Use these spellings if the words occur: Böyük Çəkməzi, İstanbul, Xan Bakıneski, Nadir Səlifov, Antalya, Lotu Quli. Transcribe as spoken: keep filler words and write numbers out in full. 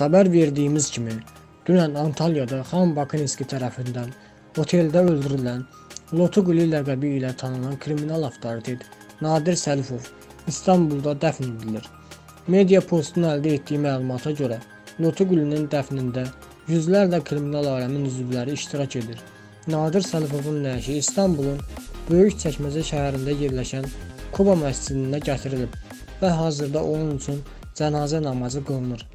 Xəbər verdiyimiz kimi, dünən Antalya'da Xan Bakıneski tərəfindən oteldə öldürülən Lotu Quli ləqəbi ilə tanınan kriminal avtoritet Nadir Səlifov İstanbulda dəfn edilir. Media postun əldə etdiyi məlumata görə, Lotu Qulinin dəfnində yüzlərlə kriminal aləmin üzvləri iştirak edir. Nadir Səlifovun nəşi İstanbulun Böyük Çəkməzi şəhərində yerləşən Koba məscidində gətirilib və hazırda onun üçün cənazə namazı qılınır.